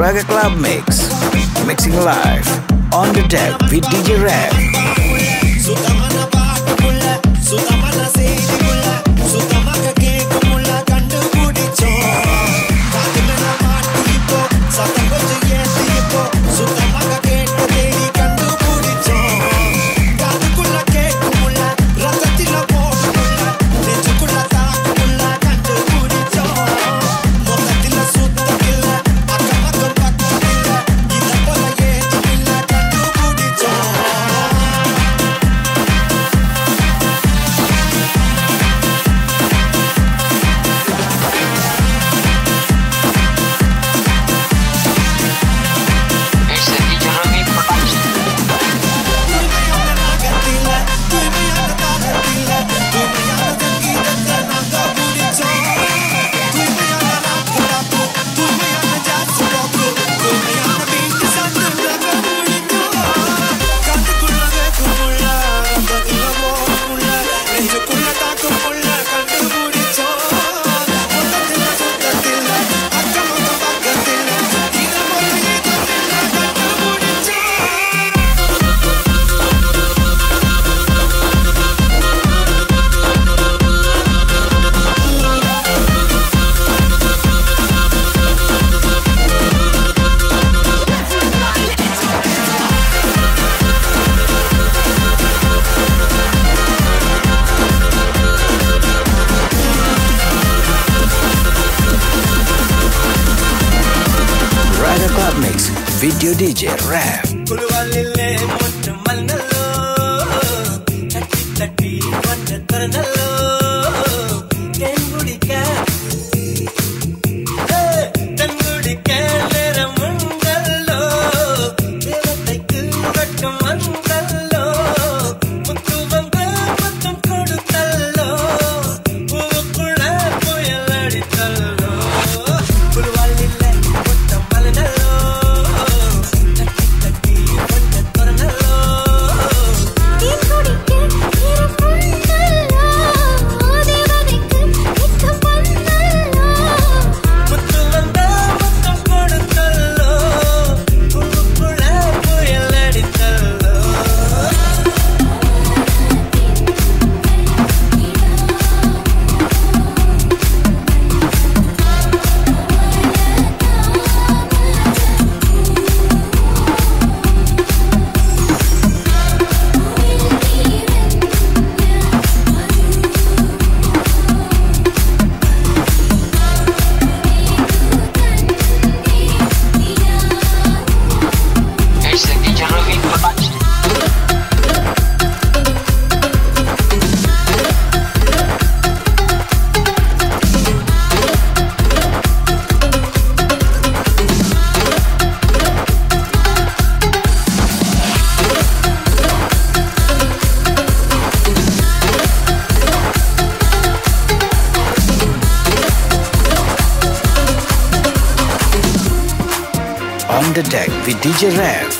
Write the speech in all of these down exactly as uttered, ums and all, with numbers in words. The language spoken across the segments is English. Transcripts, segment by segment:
Reggae Club Mix, mixing live on the deck with D J Revvy. Video D J Revvy. On the deck with D J Revvy.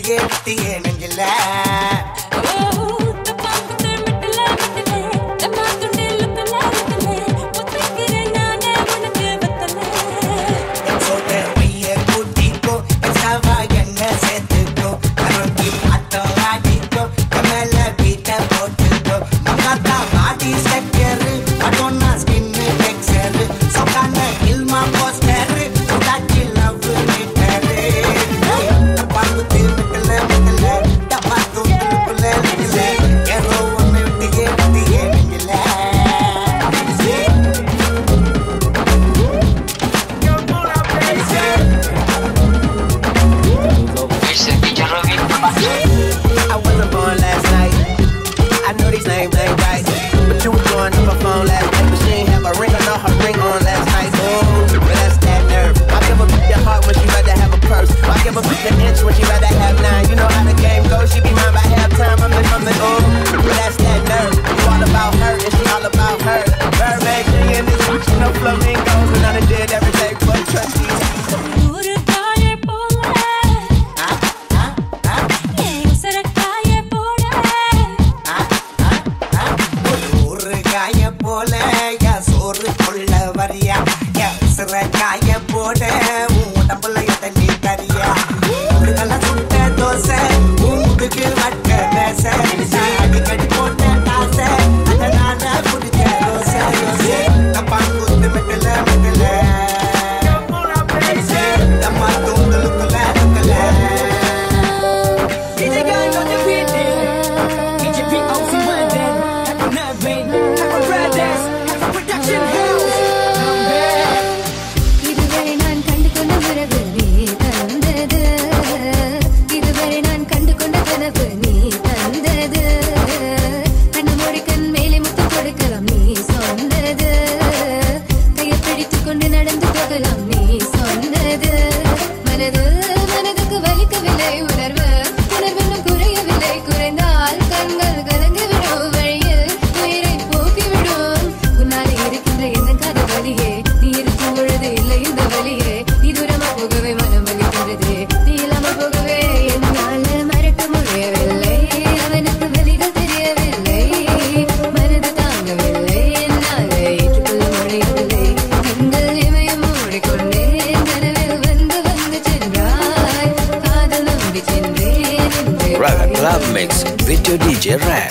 Get the end and you laugh. Oh, the pump with the middle. Club Mix with your D J Revvy. Hey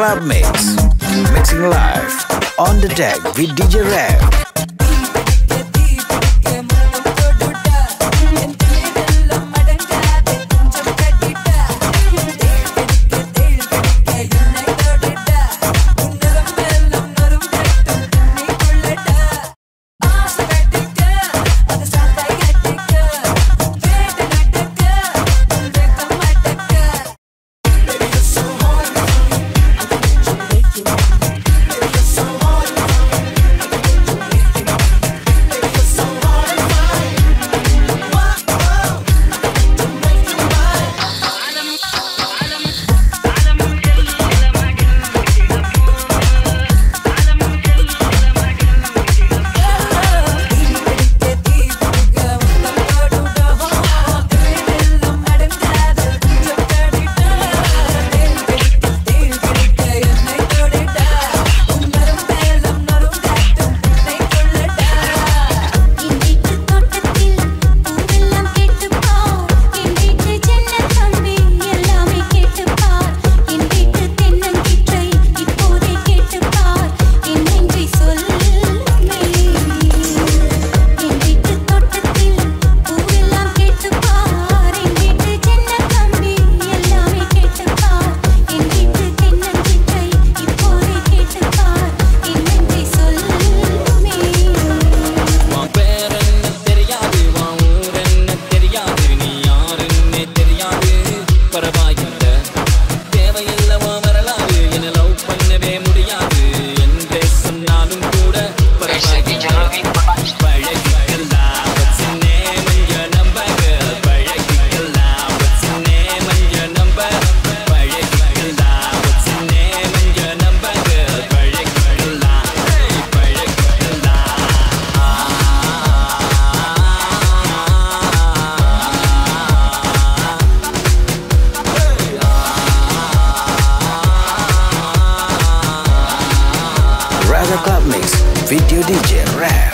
Club Mix, mixing live on the deck with D J Revvy. Club Mix, video D J Revvy.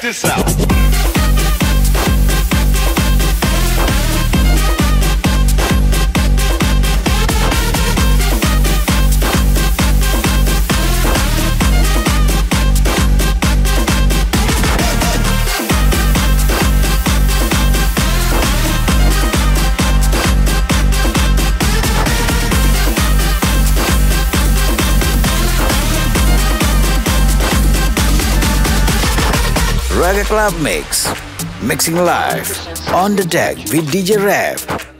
This out. Club Mix, mixing live on the deck with D J Revvy.